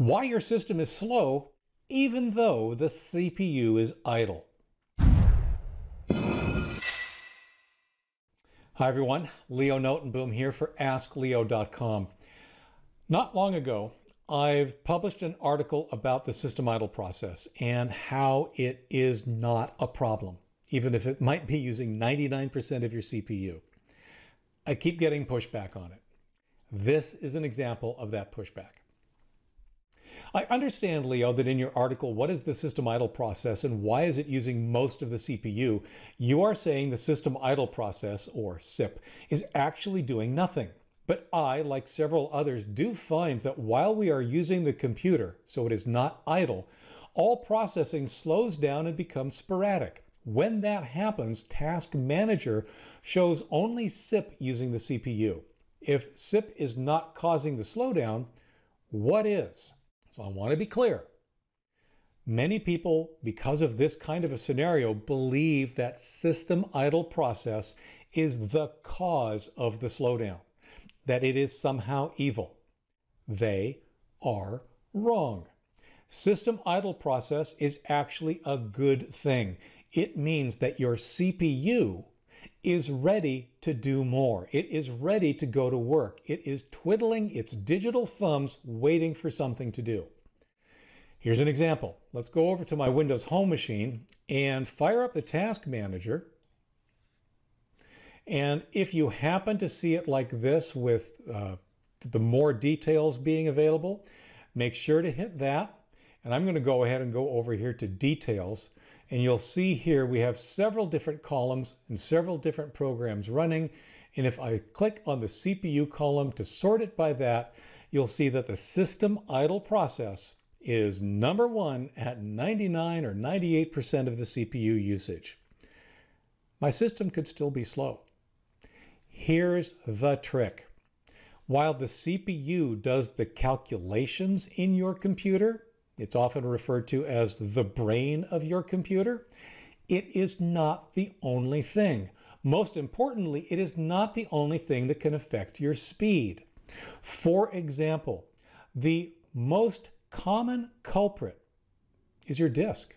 why your system is slow even though the CPU is idle. Hi everyone, Leo Notenboom here for askleo.com. Not long ago, I've published an article about the system idle process and how it is not a problem, even if it might be using 99% of your CPU. I keep getting pushback on it. This is an example of that pushback. I understand, Leo, that in your article, what is the system idle process and why is it using most of the CPU? You are saying the system idle process, or SIP, is actually doing nothing. But I, like several others, do find that while we are using the computer, so it is not idle, all processing slows down and becomes sporadic. When that happens, Task Manager shows only SIP using the CPU. If SIP is not causing the slowdown, what is? So I want to be clear. Many people, because of this kind of a scenario, believe that system idle process is the cause of the slowdown, that it is somehow evil. They are wrong. System idle process is actually a good thing. It means that your CPU is ready to do more. It is ready to go to work. It is twiddling its digital thumbs waiting for something to do. Here's an example. Let's go over to my Windows Home machine and fire up the Task Manager. And if you happen to see it like this with the more details being available, make sure to hit that. And I'm going to go ahead and go over here to details. And you'll see here we have several different columns and several different programs running. And if I click on the CPU column to sort it by that, you'll see that the system idle process is number one at 99 or 98% of the CPU usage. My system could still be slow. Here's the trick. While the CPU does the calculations in your computer, it's often referred to as the brain of your computer. It is not the only thing. Most importantly, it is not the only thing that can affect your speed. For example, the most common culprit is your disk.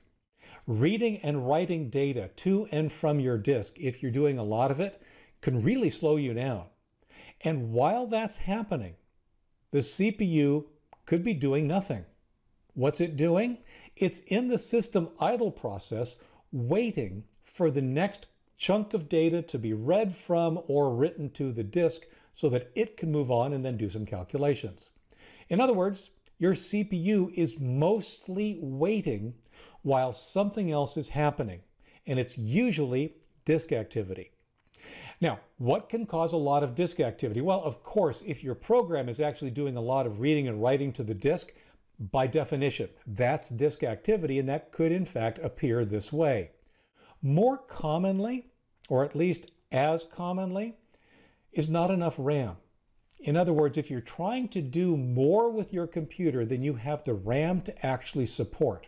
Reading and writing data to and from your disk, if you're doing a lot of it, can really slow you down. And while that's happening, the CPU could be doing nothing. What's it doing? It's in the system idle process waiting for the next chunk of data to be read from or written to the disk so that it can move on and then do some calculations. In other words, your CPU is mostly waiting while something else is happening, and it's usually disk activity. Now, what can cause a lot of disk activity? Well, of course, if your program is actually doing a lot of reading and writing to the disk, by definition, that's disk activity, and that could in fact appear this way. More commonly, or at least as commonly, is not enough RAM. In other words, if you're trying to do more with your computer than you have the RAM to actually support,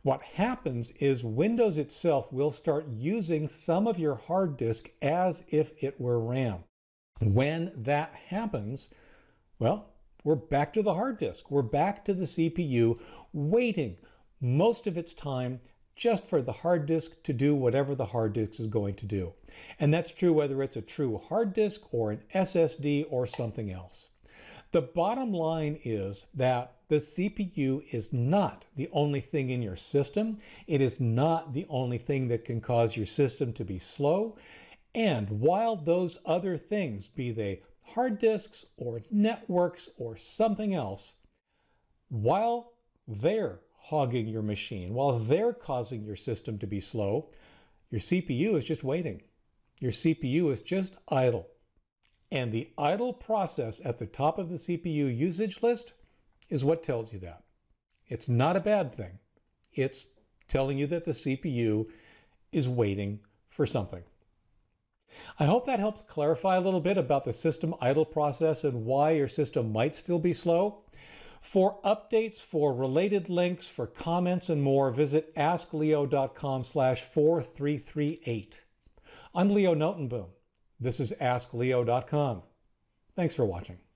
what happens is Windows itself will start using some of your hard disk as if it were RAM. When that happens, well, we're back to the hard disk. We're back to the CPU waiting most of its time just for the hard disk to do whatever the hard disk is going to do. And that's true whether it's a true hard disk or an SSD or something else. The bottom line is that the CPU is not the only thing in your system. It is not the only thing that can cause your system to be slow. And while those other things, be they hard disks or networks or something else, while they're hogging your machine, while they're causing your system to be slow, your CPU is just waiting. Your CPU is just idle. And the idle process at the top of the CPU usage list is what tells you that. It's not a bad thing. It's telling you that the CPU is waiting for something. I hope that helps clarify a little bit about the system idle process and why your system might still be slow. For updates, for related links, for comments and more, visit askleo.com/4338. I'm Leo Notenboom. This is askleo.com. Thanks for watching.